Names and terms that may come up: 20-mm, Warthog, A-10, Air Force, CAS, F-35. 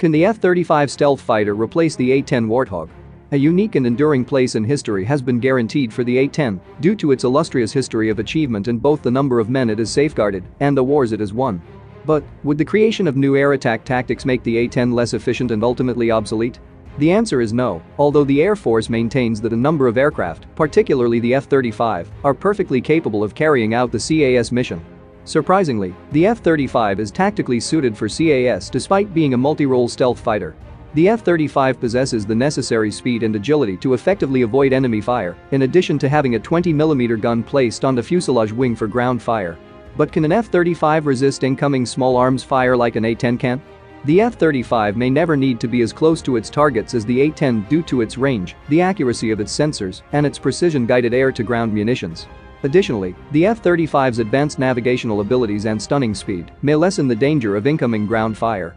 Can the F-35 stealth fighter replace the A-10 Warthog? A unique and enduring place in history has been guaranteed for the A-10 due to its illustrious history of achievement in both the number of men it has safeguarded and the wars it has won. But would the creation of new air attack tactics make the A-10 less efficient and ultimately obsolete? The answer is no, although the Air Force maintains that a number of aircraft, particularly the F-35, are perfectly capable of carrying out the CAS mission. Surprisingly, the F-35 is tactically suited for CAS despite being a multi-role stealth fighter. The F-35 possesses the necessary speed and agility to effectively avoid enemy fire, in addition to having a 20mm gun placed on the fuselage wing for ground fire. But can an F-35 resist incoming small arms fire like an A-10 can? The F-35 may never need to be as close to its targets as the A-10 due to its range, the accuracy of its sensors, and its precision-guided air-to-ground munitions. Additionally, the F-35's advanced navigational abilities and stunning speed may lessen the danger of incoming ground fire.